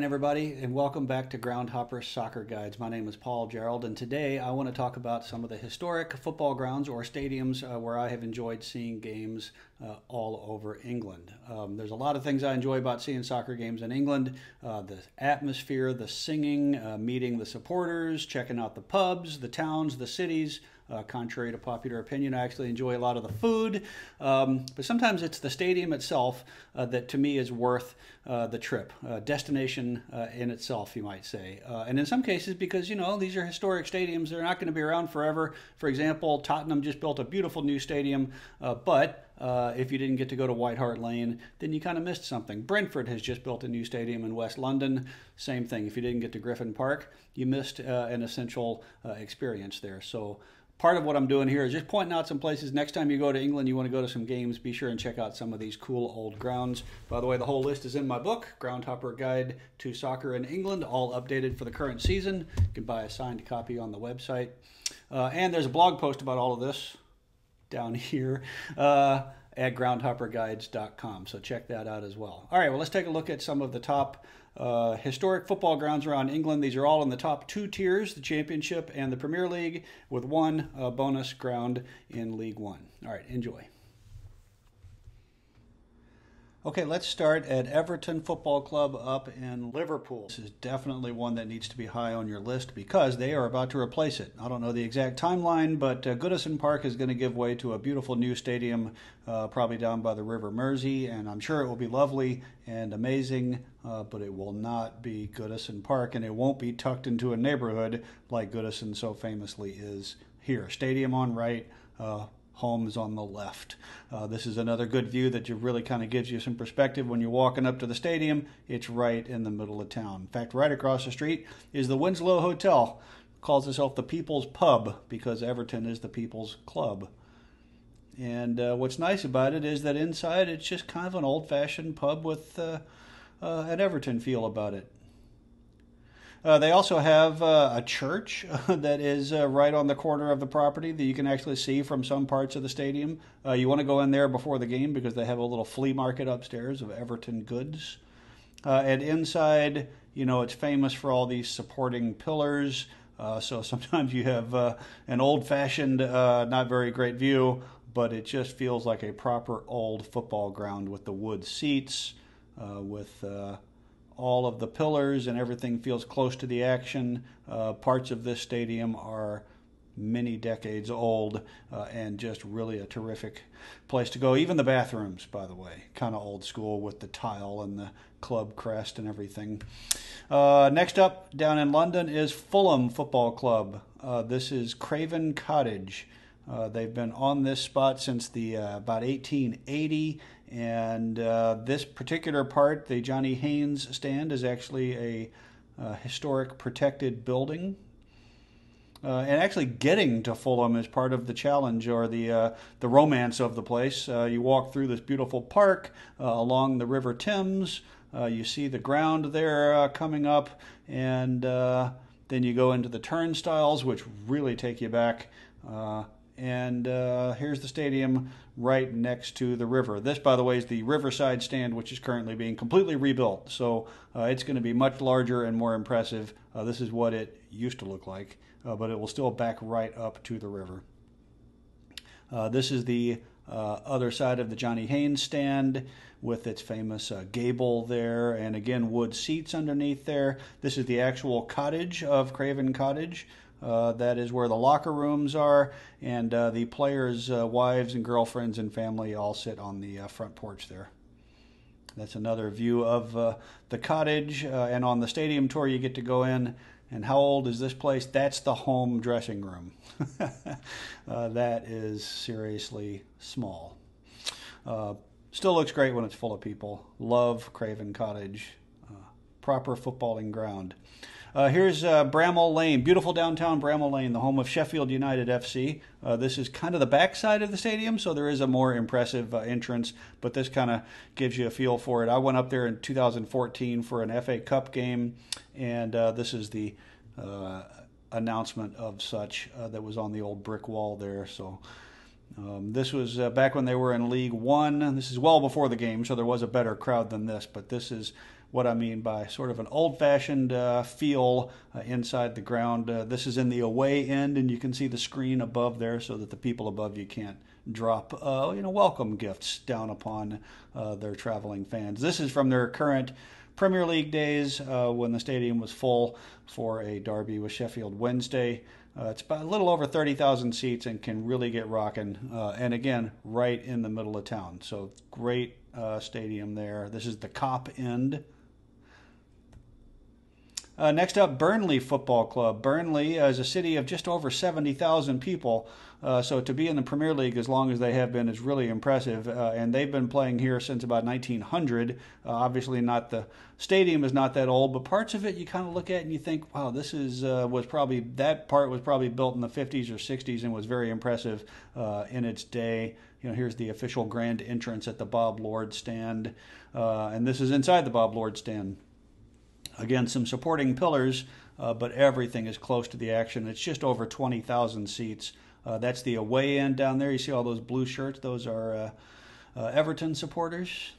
in, everybody, and welcome back to Groundhopper Soccer Guides. My name is Paul Gerald, and today I want to talk about some of the historic football grounds or stadiums where I have enjoyed seeing games all over England. There's a lot of things I enjoy about seeing soccer games in England. The atmosphere, the singing, meeting the supporters, checking out the pubs, the towns, the cities. Contrary to popular opinion, I actually enjoy a lot of the food, but sometimes it's the stadium itself that to me is worth the trip, destination in itself, you might say. And in some cases, because, you know, these are historic stadiums, they're not going to be around forever. For example, Tottenham just built a beautiful new stadium, but if you didn't get to go to White Hart Lane, then you kind of missed something. Brentford has just built a new stadium in West London. Same thing. If you didn't get to Griffin Park, you missed an essential experience there. So part of what I'm doing here is just pointing out some places. Next time you go to England, you want to go to some games, be sure and check out some of these cool old grounds. By the way, the whole list is in my book, Groundhopper Guide to Soccer in England, all updated for the current season. You can buy a signed copy on the website. And there's a blog post about all of this down here at groundhopperguides.com, so check that out as well. All right, well, let's take a look at some of the top historic football grounds around England. These are all in the top two tiers, the Championship and the Premier League, with one bonus ground in League One. All right, enjoy. Okay, let's start at Everton Football Club up in Liverpool. This is definitely one that needs to be high on your list because they are about to replace it. I don't know the exact timeline, but Goodison Park is going to give way to a beautiful new stadium, probably down by the River Mersey, and I'm sure it will be lovely and amazing, but it will not be Goodison Park, and it won't be tucked into a neighborhood like Goodison so famously is here. Stadium on right, homes on the left. This is another good view that really kind of gives you some perspective when you're walking up to the stadium. It's right in the middle of town. In fact, right across the street is the Winslow Hotel. It calls itself the People's Pub because Everton is the People's Club. And what's nice about it is that inside it's just kind of an old-fashioned pub with an Everton feel about it. They also have a church that is right on the corner of the property that you can actually see from some parts of the stadium. You want to go in there before the game because they have a little flea market upstairs of Everton goods. And inside, you know, it's famous for all these supporting pillars. So sometimes you have an old-fashioned, not very great view, but it just feels like a proper old football ground with the wood seats, with all of the pillars, and everything feels close to the action. Parts of this stadium are many decades old and just really a terrific place to go. Even the bathrooms, by the way, kind of old school with the tile and the club crest and everything. Next up down in London is Fulham Football Club. This is Craven Cottage. They've been on this spot since the about 1880, and this particular part, the Johnny Haynes stand, is actually a historic protected building. And actually getting to Fulham is part of the challenge or the romance of the place. You walk through this beautiful park along the River Thames. You see the ground there coming up, and then you go into the turnstiles, which really take you back. And here's the stadium right next to the river. This, by the way, is the Riverside Stand, which is currently being completely rebuilt. So it's going to be much larger and more impressive. This is what it used to look like, but it will still back right up to the river. This is the other side of the Johnny Haynes stand with its famous gable there, and again, wood seats underneath there. This is the actual cottage of Craven Cottage. That is where the locker rooms are, and the players' wives and girlfriends and family all sit on the front porch there. That's another view of the cottage, and on the stadium tour you get to go in. And how old is this place? That's the home dressing room. That is seriously small. Still looks great when it's full of people. Love Craven Cottage. Proper footballing ground. Here's Bramall Lane, beautiful downtown Bramall Lane, the home of Sheffield United FC. This is kind of the backside of the stadium, so there is a more impressive entrance, but this kind of gives you a feel for it. I went up there in 2014 for an FA Cup game, and this is the announcement of such that was on the old brick wall there. So this was back when they were in League One. This is well before the game, so there was a better crowd than this, but this is what I mean by sort of an old-fashioned feel inside the ground. This is in the away end, and you can see the screen above there so that the people above you can't drop welcome gifts down upon their traveling fans. This is from their current Premier League days when the stadium was full for a derby with Sheffield Wednesday. It's about a little over 30,000 seats and can really get rocking. And again, right in the middle of town. So great stadium there. This is the Cop End. Next up, Burnley Football Club. Burnley is a city of just over 70,000 people, so to be in the Premier League as long as they have been is really impressive, and they've been playing here since about 1900. Obviously, not the stadium is not that old, but parts of it you kind of look at and you think, wow, this is was probably built in the 50s or 60s and was very impressive in its day. You know, here's the official grand entrance at the Bob Lord Stand, and this is inside the Bob Lord Stand. Again, some supporting pillars, but everything is close to the action. It's just over 20,000 seats. That's the away end down there. You see all those blue shirts. Those are Everton supporters.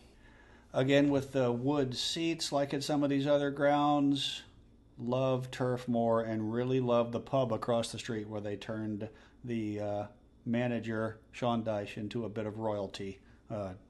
Again, with the wood seats, like at some of these other grounds. Love Turf Moor and really love the pub across the street where they turned the manager, Sean Dyche, into a bit of royalty.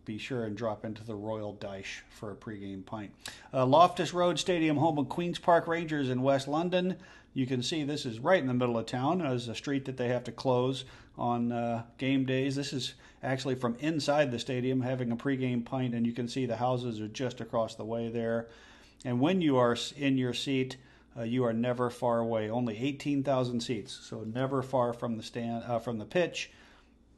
Be sure and drop into the Royal Dyche for a pregame pint. Loftus Road Stadium, home of Queen's Park Rangers in West London. You can see this is right in the middle of town. It's a street that they have to close on game days. This is actually from inside the stadium having a pregame pint, and you can see the houses are just across the way there. And when you are in your seat, you are never far away. Only 18,000 seats, so never far from the stand, from the pitch.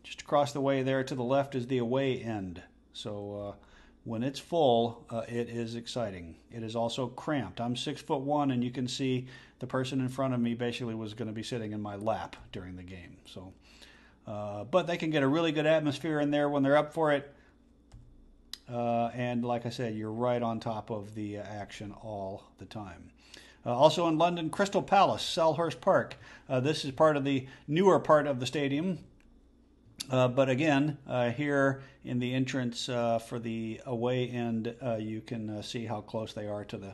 Just across the way there to the left is the away end. So when it's full, it is exciting. It is also cramped. I'm 6'1", and you can see the person in front of me basically was going to be sitting in my lap during the game. So, but they can get a really good atmosphere in there when they're up for it. And like I said, you're right on top of the action all the time. Also in London, Crystal Palace, Selhurst Park. This is part of the newer part of the stadium. But again, here in the entrance for the away end, you can see how close they are to the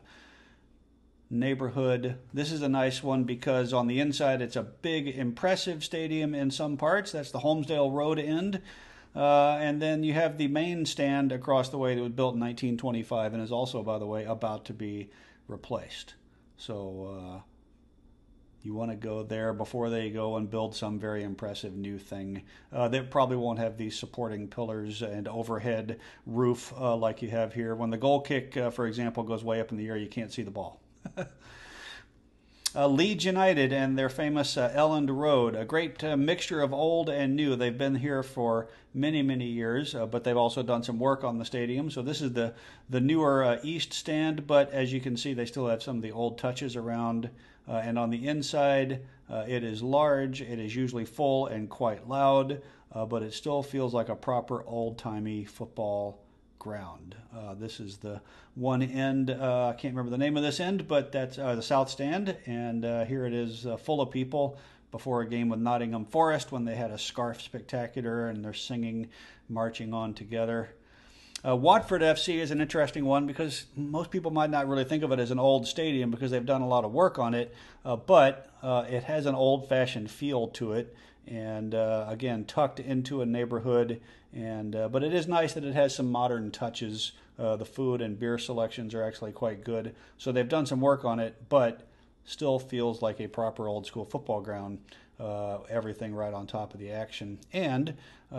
neighborhood. This is a nice one because on the inside it's a big, impressive stadium in some parts. That's the Holmesdale Road end. And then you have the main stand across the way that was built in 1925 and is also, by the way, about to be replaced. So you want to go there before they go and build some very impressive new thing. They probably won't have these supporting pillars and overhead roof like you have here. When the goal kick, for example, goes way up in the air, you can't see the ball. Leeds United and their famous Elland Road, a great mixture of old and new. They've been here for many, many years, but they've also done some work on the stadium. So this is the newer east stand, but as you can see, they still have some of the old touches around. And on the inside, it is large, it is usually full and quite loud, but it still feels like a proper old-timey football ground. This is the one end. I can't remember the name of this end, but that's the south stand, and here it is full of people before a game with Nottingham Forest when they had a scarf spectacular and they're singing, marching on together. Watford FC is an interesting one because most people might not really think of it as an old stadium because they've done a lot of work on it, but it has an old-fashioned feel to it, and again, tucked into a neighborhood, and but it is nice that it has some modern touches. The food and beer selections are actually quite good, so they've done some work on it, but still feels like a proper old-school football ground. Everything right on top of the action. And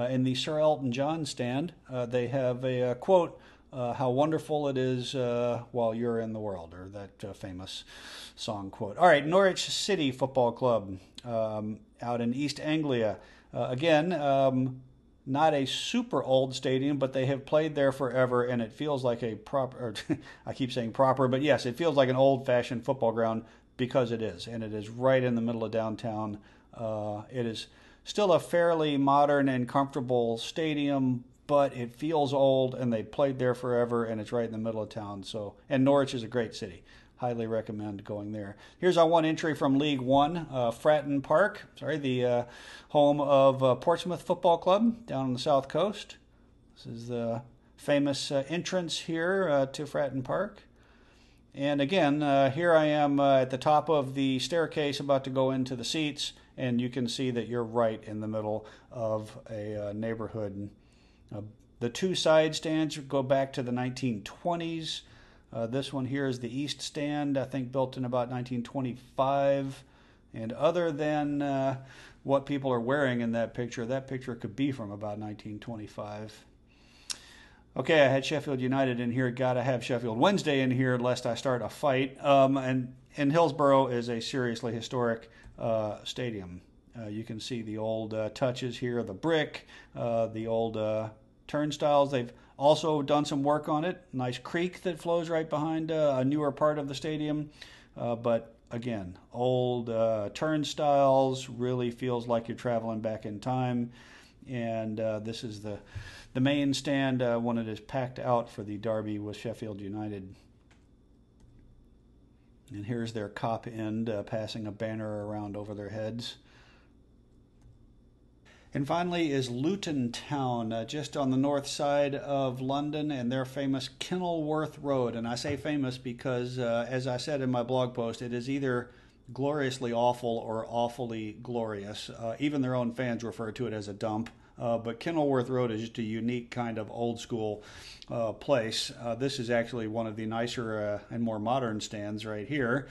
in the Sir Elton John stand, they have a quote, how wonderful it is while you're in the world, or that famous song quote. All right, Norwich City Football Club out in East Anglia. Again, not a super old stadium, but they have played there forever, and it feels like a proper, I keep saying proper, but yes, it feels like an old-fashioned football ground because it is, and it is right in the middle of downtown. It is still a fairly modern and comfortable stadium, but it feels old, and they played there forever, and it's right in the middle of town. So, and Norwich is a great city. Highly recommend going there. Here's our one entry from League One, Fratton Park, the home of Portsmouth Football Club down on the south coast. This is the famous entrance here to Fratton Park. And again, here I am at the top of the staircase about to go into the seats, and you can see that you're right in the middle of a neighborhood. The two side stands go back to the 1920s. This one here is the east stand, I think built in about 1925. And other than what people are wearing in that picture could be from about 1925. Okay, I had Sheffield United in here. Gotta have Sheffield Wednesday in here lest I start a fight. And Hillsborough is a seriously historic stadium. You can see the old touches here, the brick, the old turnstiles. They've also done some work on it. Nice creek that flows right behind a newer part of the stadium. But again, old turnstiles, really feels like you're traveling back in time. And this is the main stand when it is packed out for the derby with Sheffield United. And here's their Cop End passing a banner around over their heads. And finally is Luton Town, just on the north side of London, and their famous Kenilworth Road. And I say famous because, as I said in my blog post, it is either gloriously awful or awfully glorious. Even their own fans refer to it as a dump. But Kenilworth Road is just a unique kind of old-school place. This is actually one of the nicer and more modern stands right here.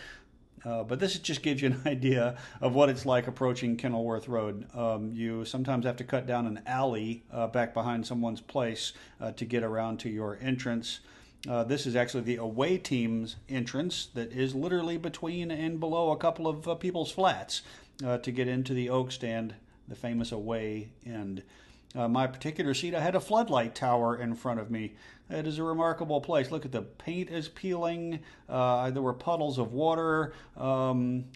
But this just gives you an idea of what it's like approaching Kenilworth Road. You sometimes have to cut down an alley back behind someone's place to get around to your entrance. This is actually the away team's entrance that is literally between and below a couple of people's flats to get into the Oak Stand, the famous away end. My particular seat, I had a floodlight tower in front of me. It is a remarkable place. Look at the paint is peeling. There were puddles of water.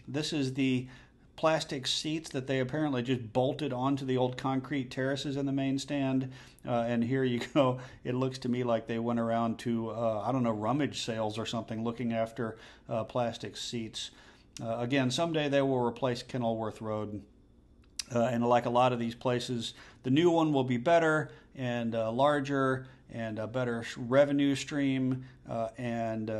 This is the plastic seats that they apparently just bolted onto the old concrete terraces in the main stand. And here you go. It looks to me like they went around to, I don't know, rummage sales or something, looking after plastic seats. Again, someday they will replace Kenilworth Road. And like a lot of these places, the new one will be better and larger and a better revenue stream and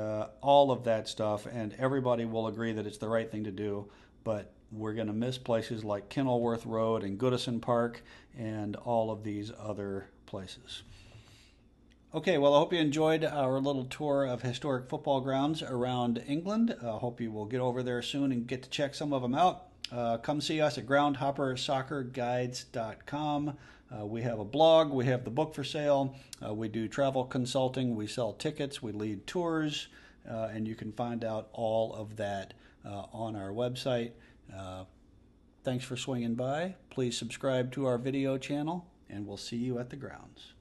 all of that stuff. And everybody will agree that it's the right thing to do. But we're going to miss places like Kenilworth Road and Goodison Park and all of these other places. Okay, well, I hope you enjoyed our little tour of historic football grounds around England. I hope you will get over there soon and get to check some of them out. Come see us at groundhopperguides.com. We have a blog. We have the book for sale. We do travel consulting. We sell tickets. We lead tours. And you can find out all of that on our website. Thanks for swinging by. Please subscribe to our video channel, and we'll see you at the grounds.